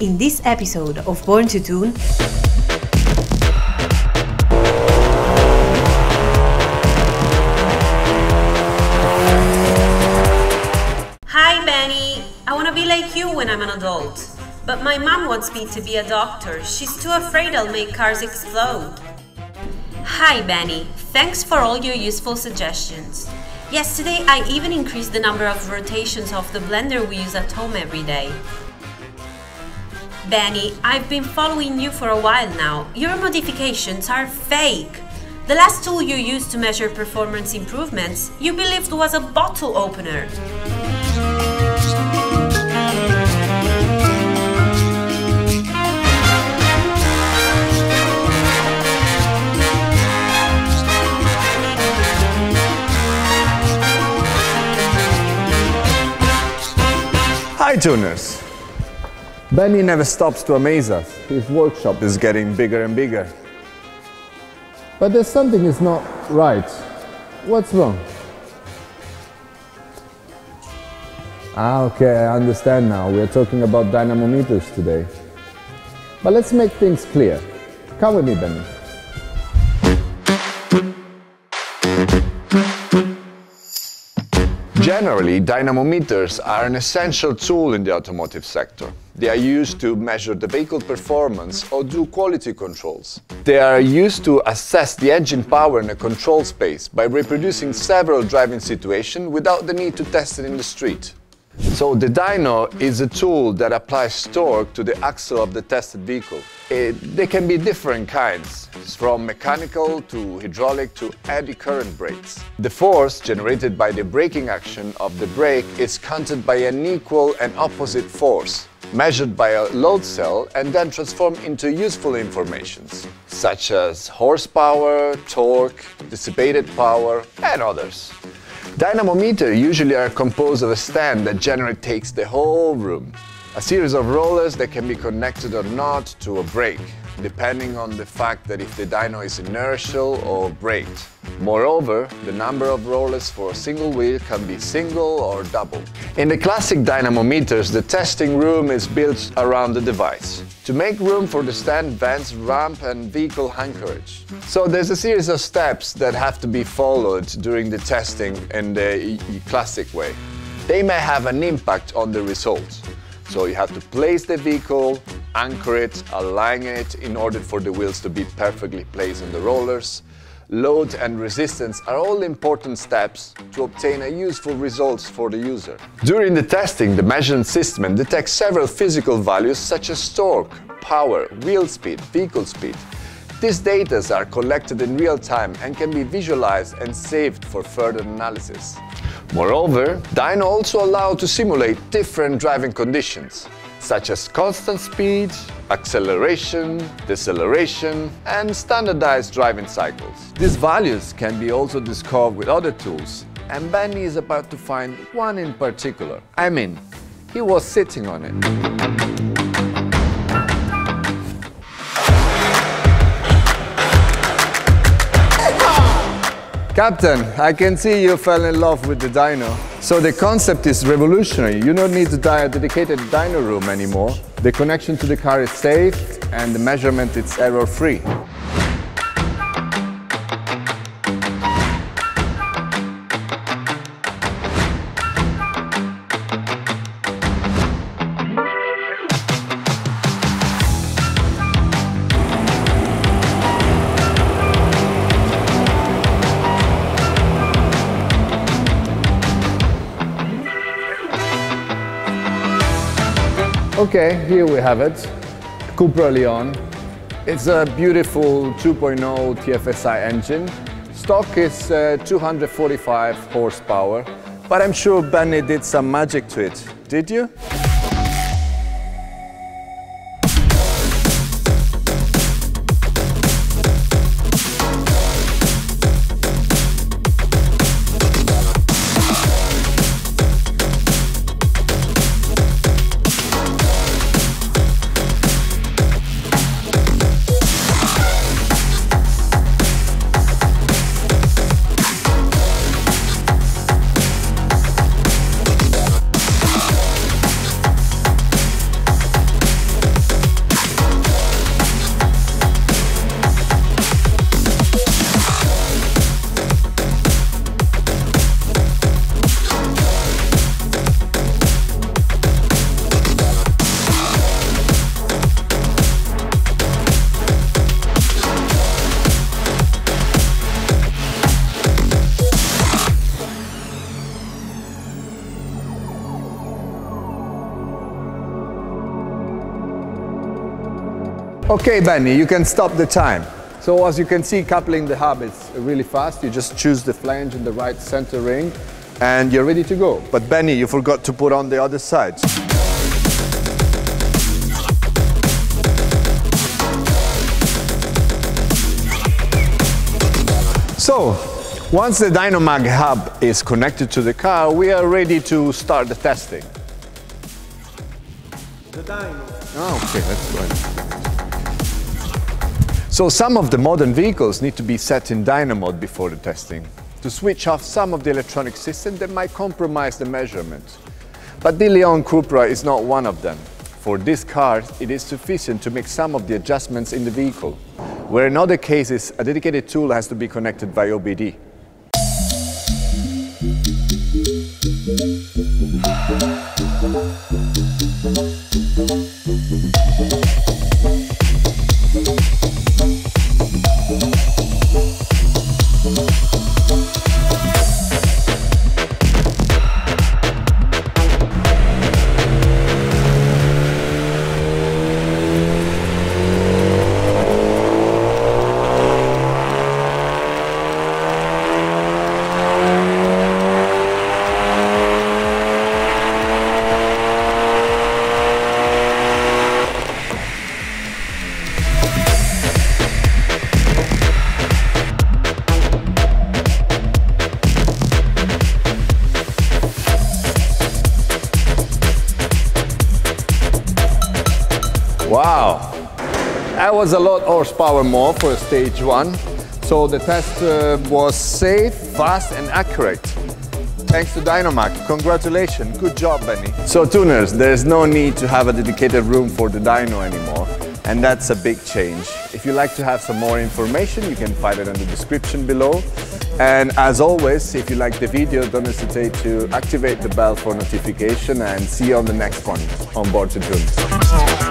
In this episode of Born to Tune, hi Benny, I want to be like you when I'm an adult, but my mom wants me to be a doctor. She's too afraid I'll make cars explode. Hi Benny, thanks for all your useful suggestions. Yesterday I even increased the number of rotations of the blender we use at home every day. Benny, I've been following you for a while now. Your modifications are fake. The last tool you used to measure performance improvements, you believed was a bottle opener. Hi tuners! Benny never stops to amaze us. His workshop is getting bigger and bigger. But there's something is not right. What's wrong? Okay, I understand now. We're talking about dynamometers today. But let's make things clear. Come with me, Benny. Generally, dynamometers are an essential tool in the automotive sector. They are used to measure the vehicle performance or do quality controls. They are used to assess the engine power in a control space by reproducing several driving situations without the need to test it in the street. So the dyno is a tool that applies torque to the axle of the tested vehicle. They can be different kinds, from mechanical to hydraulic to eddy current brakes. The force generated by the braking action of the brake is counted by an equal and opposite force, measured by a load cell and then transformed into useful information, such as horsepower, torque, dissipated power and others. Dynamometers usually are composed of a stand that generally takes the whole room. A series of rollers that can be connected or not to a brake, depending on the fact that if the dyno is inertial or braked. Moreover, the number of rollers for a single wheel can be single or double. In the classic dynamometers, the testing room is built around the device, to make room for the stand, vents, ramp and vehicle anchorage. So there's a series of steps that have to be followed during the testing in the classic way. They may have an impact on the result. So you have to place the vehicle, anchor it, align it in order for the wheels to be perfectly placed on the rollers. Load and resistance are all important steps to obtain a useful result for the user. During the testing, the measurement system detects several physical values such as torque, power, wheel speed, vehicle speed. These data are collected in real time and can be visualized and saved for further analysis. Moreover, dyno also allows to simulate different driving conditions, such as constant speed, acceleration, deceleration, and standardized driving cycles. These values can be also discovered with other tools, and Benny is about to find one in particular. I mean, he was sitting on it. Captain, I can see you fell in love with the dyno. So the concept is revolutionary. You don't need to buy a dedicated dyno room anymore. The connection to the car is safe and the measurement is error-free. Okay, here we have it, Cupra Leon. It's a beautiful 2.0 TFSI engine. Stock is 245 horsepower, but I'm sure Benny did some magic to it, did you? Okay, Benny, you can stop the time. So as you can see, coupling the hub is really fast. You just choose the flange in the right center ring and you're ready to go. But Benny, you forgot to put on the other side. So, once the Dynomag Hub is connected to the car, we are ready to start the testing. The dyno. Oh, okay, let's go. So some of the modern vehicles need to be set in dyno mode before the testing, to switch off some of the electronic system that might compromise the measurement. But the Leon Cupra is not one of them. For this car, it is sufficient to make some of the adjustments in the vehicle. Where in other cases, a dedicated tool has to be connected by OBD. Wow, that was a lot of horsepower more for stage one. So the test was safe, fast and accurate. Thanks to Dynomag. Congratulations, good job, Benny. So tuners, there's no need to have a dedicated room for the dyno anymore. And that's a big change. If you'd like to have some more information, you can find it in the description below. And as always, if you like the video, don't hesitate to activate the bell for notification and see you on the next one on Born to Tune.